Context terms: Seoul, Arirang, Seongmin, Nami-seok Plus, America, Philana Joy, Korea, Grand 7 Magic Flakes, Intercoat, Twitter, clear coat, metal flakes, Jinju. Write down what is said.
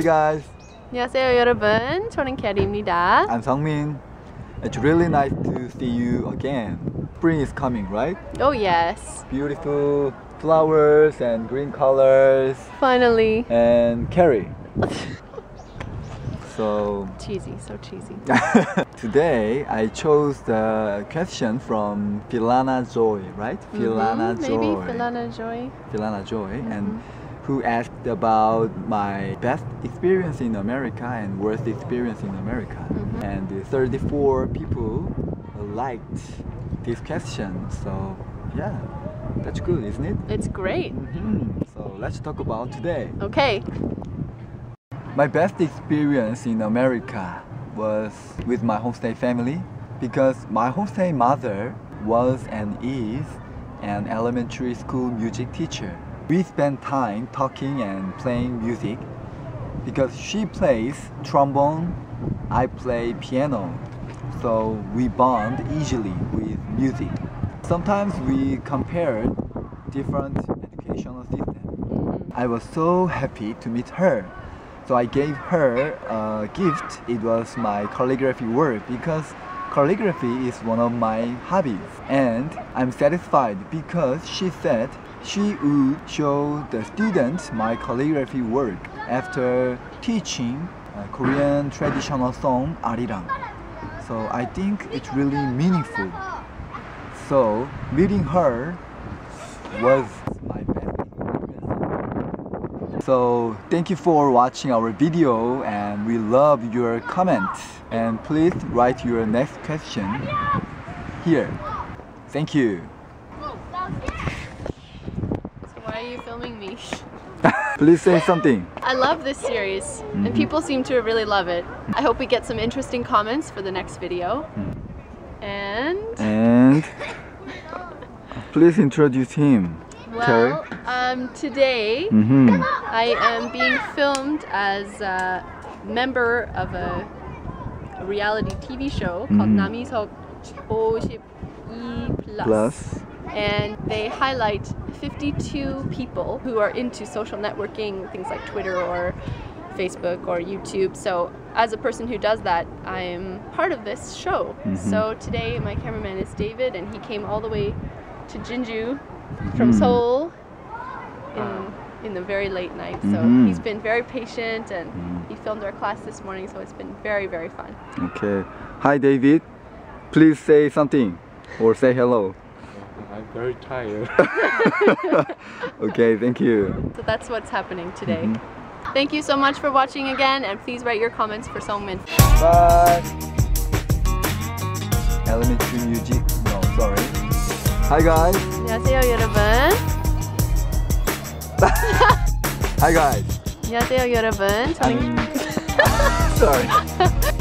Hi guys. 안녕하세요 여러분. 저는 캐리입니다. I'm Seongmin. It's really nice to see you again. Spring is coming, right? Oh yes. Beautiful flowers and green colors. Finally. And Carrie. So cheesy, so cheesy. Today I chose the question from Philana Joy, right? Philana Joy. Maybe Philana Joy. Philana Joy, and who asked about my best experience in America and worst experience in America. And 34 people liked this question. So yeah, that's good, isn't it? It's great. So let's talk about today. Okay. My best experience in America was with my homestay family because my homestay mother was and is an elementary school music teacher. We spent time talking and playing music because she plays trombone, I play piano, so we bond easily with music. Sometimes we compared different educational systems. I was so happy to meet her. So I gave her a gift. It was my calligraphy work because calligraphy is one of my hobbies. And I'm satisfied because she said she would show the students my calligraphy work after teaching a Korean traditional song, Arirang. So I think it's really meaningful. So meeting her was my best experience. So thank you for watching our video and we love your comments. And please write your next question here. Thank you. Why are you filming me? Please say something. I love this series and people seem to really love it. I hope we get some interesting comments for the next video. And please introduce him. Well, today I am being filmed as a member of a reality TV show called Nami-seok Plus. And they highlight 52 people who are into social networking, things like Twitter or Facebook or YouTube. So as a person who does that, I'm part of this show. So today my cameraman is David and he came all the way to Jinju from Seoul in the very late night. So he's been very patient and he filmed our class this morning, so it's been very, very fun. Okay. Hi David, please say something or say hello. I'm very tired. Okay, thank you. So that's what's happening today. Thank you so much for watching again and please write your comments for Seongmin. Bye! Elementary music. No, sorry. Hi guys! 안녕하세요 여러분. Hi guys! 안녕하세요 여러분. Sorry.